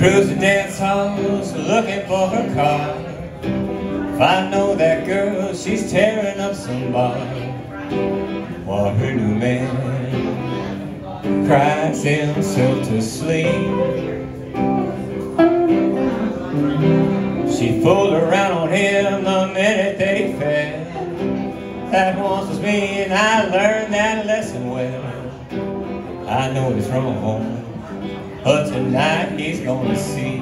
Cruise the dance halls looking for her car. If I know that girl, she's tearing up some bar. While her new man cries himself to sleep. She fooled around on him the minute they fell. That once was me and I learned that lesson well. I know it's wrong, but tonight he's gonna see.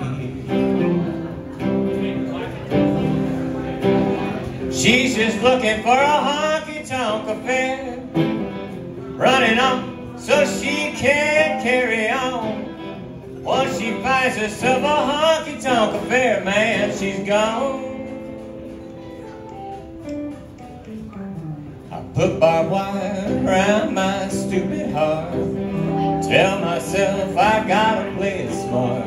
She's just looking for a honky tonk affair, running on so she can't carry on. Once she finds herself a honky tonk affair, man, she's gone. I put barbed wire around my stupid heart. Tell myself I gotta play it smart.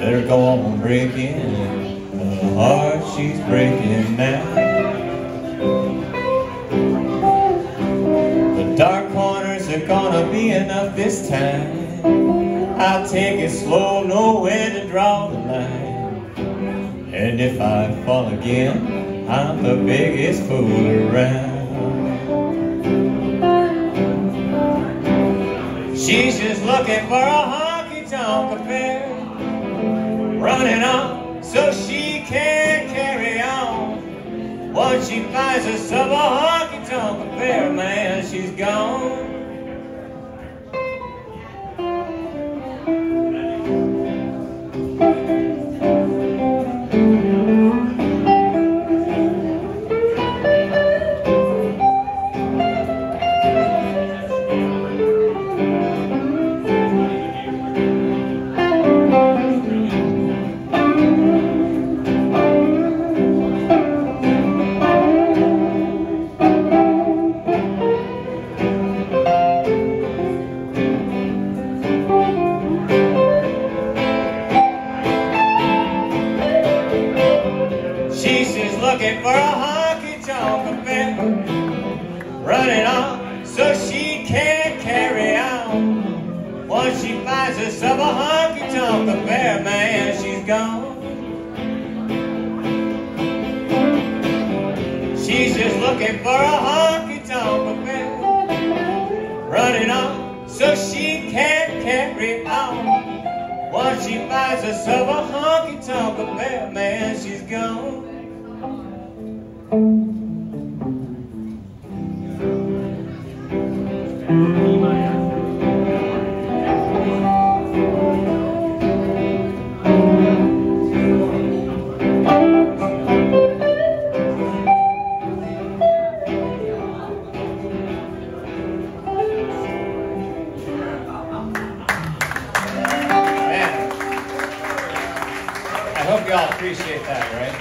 Better go on breaking the heart she's breaking now. The dark corners are gonna be enough this time. I'll take it slow, know where to draw the line. And if I fall again, I'm the biggest fool around. She's just looking for a honky-tonk affair, running on so she can't carry on. Once she finds herself a honky-tonk affair, man, she's gone. Looking for a honky-tonk affair, running on so she can't carry on. Once she finds herself a honky-tonk affair, man, she's gone. She's just looking for a honky-tonk affair, running on so she can't carry on. Once she finds herself a honky-tonk affair, man, she's gone. I hope y'all appreciate that, right?